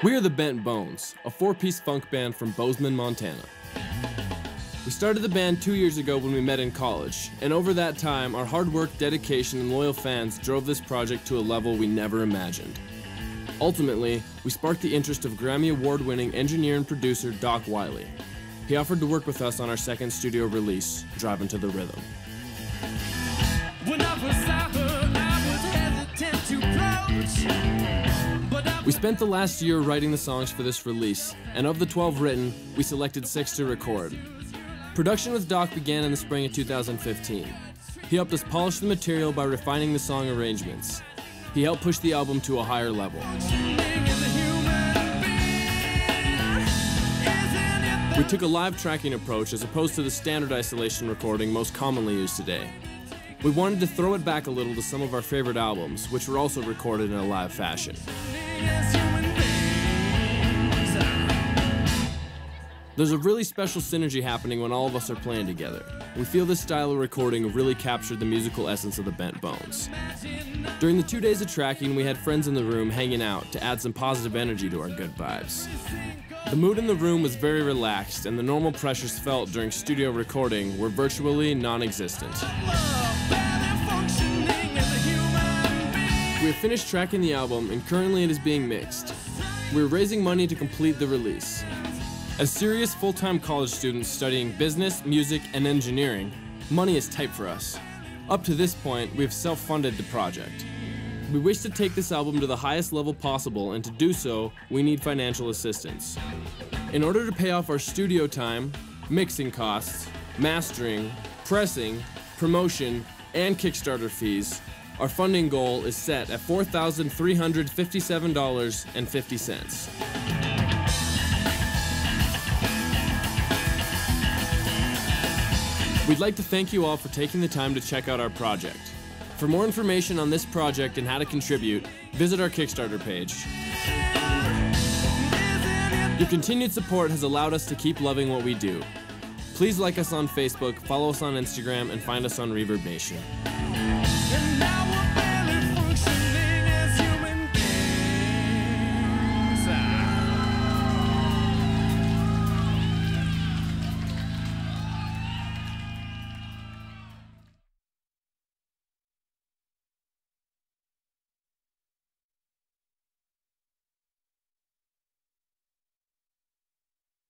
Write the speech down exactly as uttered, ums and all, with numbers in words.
We're the Bent Bones, a four-piece funk band from Bozeman, Montana. We started the band two years ago when we met in college, and over that time, our hard work, dedication, and loyal fans drove this project to a level we never imagined. Ultimately, we sparked the interest of Grammy Award-winning engineer and producer Doc Wiley. He offered to work with us on our second studio release, Drivin' to the Rhythm. When I was sober, I was hesitant to approach. We spent the last year writing the songs for this release, and of the twelve written, we selected six to record. Production with Doc began in the spring of two thousand fifteen. He helped us polish the material by refining the song arrangements. He helped push the album to a higher level. We took a live tracking approach as opposed to the standard isolation recording most commonly used today. We wanted to throw it back a little to some of our favorite albums, which were also recorded in a live fashion. There's a really special synergy happening when all of us are playing together. We feel this style of recording really captured the musical essence of the Bent Bones. During the two days of tracking, we had friends in the room hanging out to add some positive energy to our good vibes. The mood in the room was very relaxed, and the normal pressures felt during studio recording were virtually non-existent. We have finished tracking the album, and currently it is being mixed. We're raising money to complete the release. As serious full-time college students studying business, music, and engineering, money is tight for us. Up to this point, we have self-funded the project. We wish to take this album to the highest level possible, and to do so, we need financial assistance. In order to pay off our studio time, mixing costs, mastering, pressing, promotion, and Kickstarter fees, our funding goal is set at four thousand three hundred fifty-seven dollars and fifty cents. We'd like to thank you all for taking the time to check out our project. For more information on this project and how to contribute, visit our Kickstarter page. Your continued support has allowed us to keep loving what we do. Please like us on Facebook, follow us on Instagram, and find us on Reverb Nation.